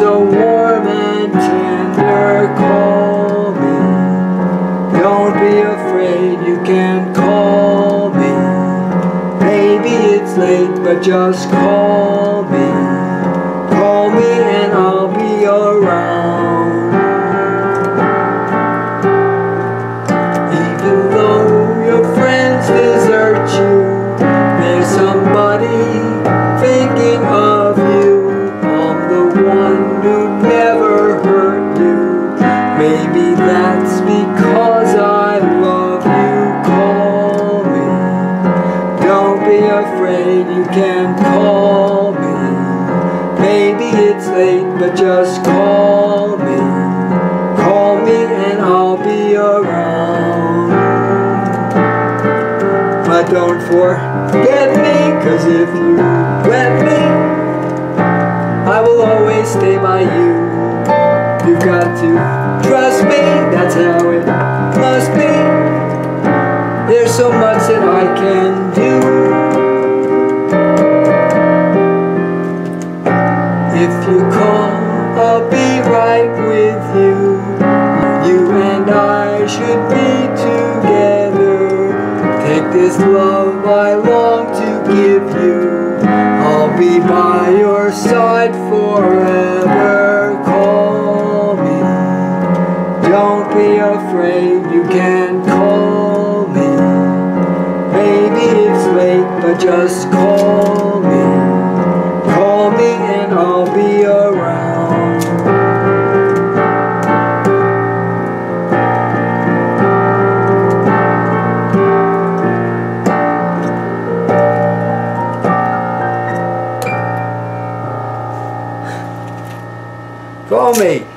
so warm and tender. Call me, don't be afraid, you can call me. Maybe it's late, but just call me. Call me and I'll be around. Even though your friends desert you, there's somebody thinking of you. I'm the one who never hurt you. Maybe that's because I love you. Call me, don't be afraid, you can call me. Maybe it's late, but just call me. Call me and I'll be around. But don't forget me, 'cause if you let me, I will always stay by you. You've got to trust me, that's how it must be. There's so much that I can do. If you call, I'll be right with you. You and I should be together. Take this love I long to give you. I'll be by your side forever. Call me, don't be afraid, you can call me. Maybe it's late, but just call me. Call me and I'll be around. Call me.